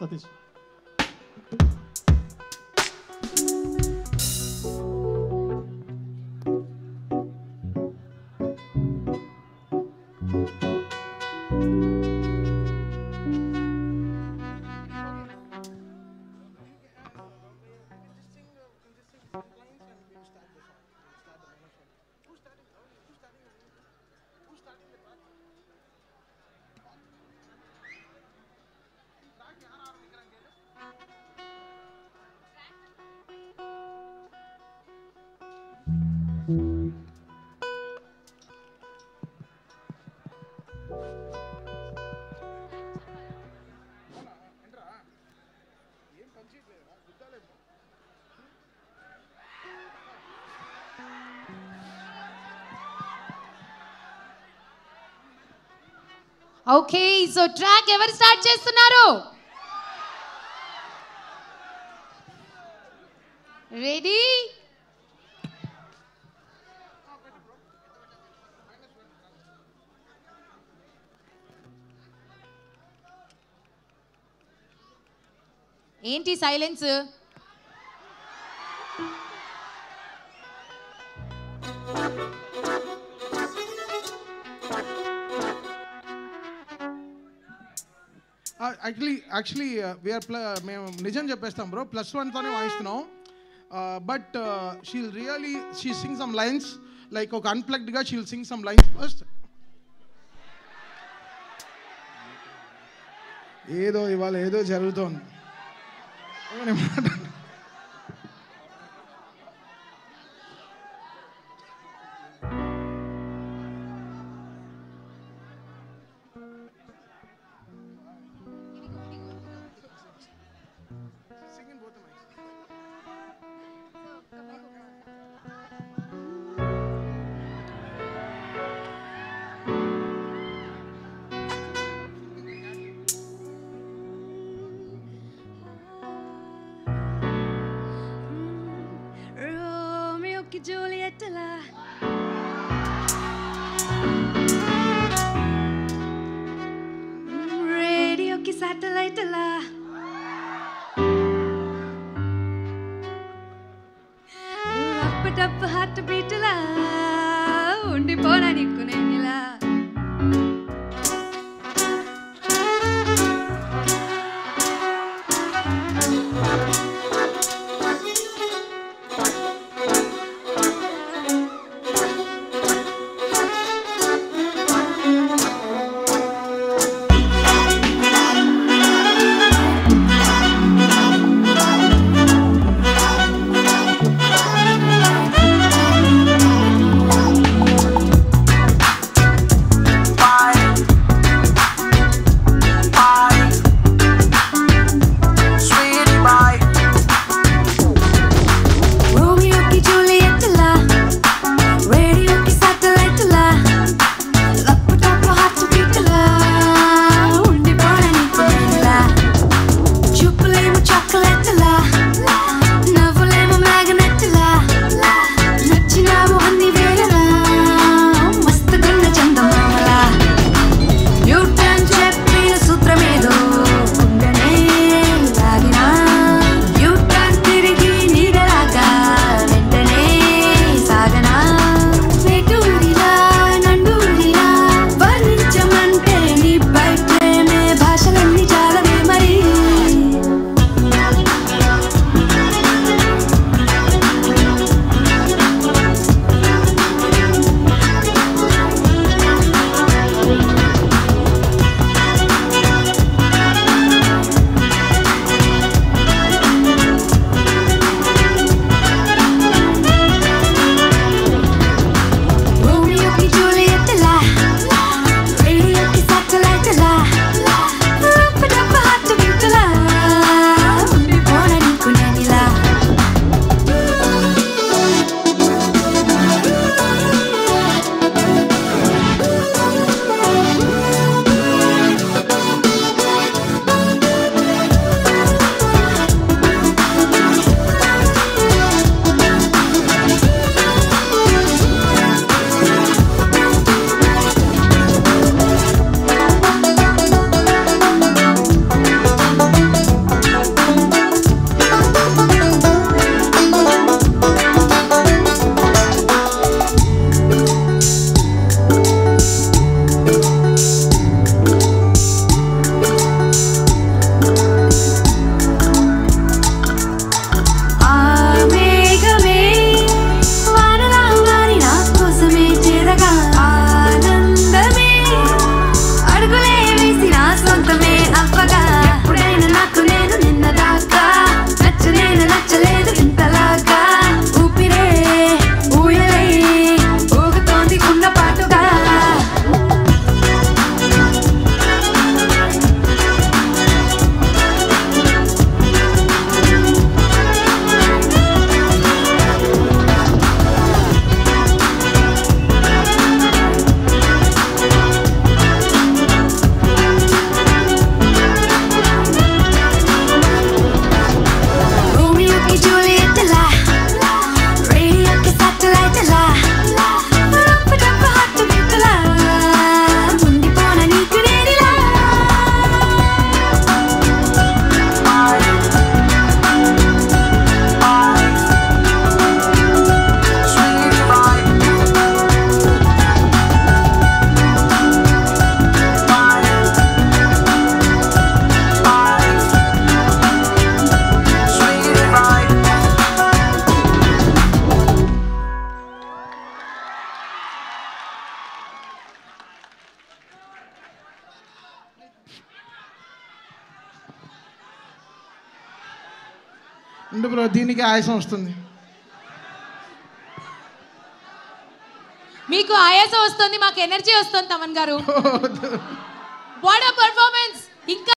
Satish. Okay, so track ever start chestunnaro. Ready? Ain't he silence? Actually, we are Nijan Japestam bro, +1 tone voice now. But she sings some lines, like okay, unplugged guy, she'll sing some lines first. Edo Ival Edo Jaruton. ఉండు bro దీనికి ఆయాసం వస్తుంది. మీకు ఆయాసం వస్తుంది, మాకు energy వస్తుంది Thaman garu. What a performance. ఇంకా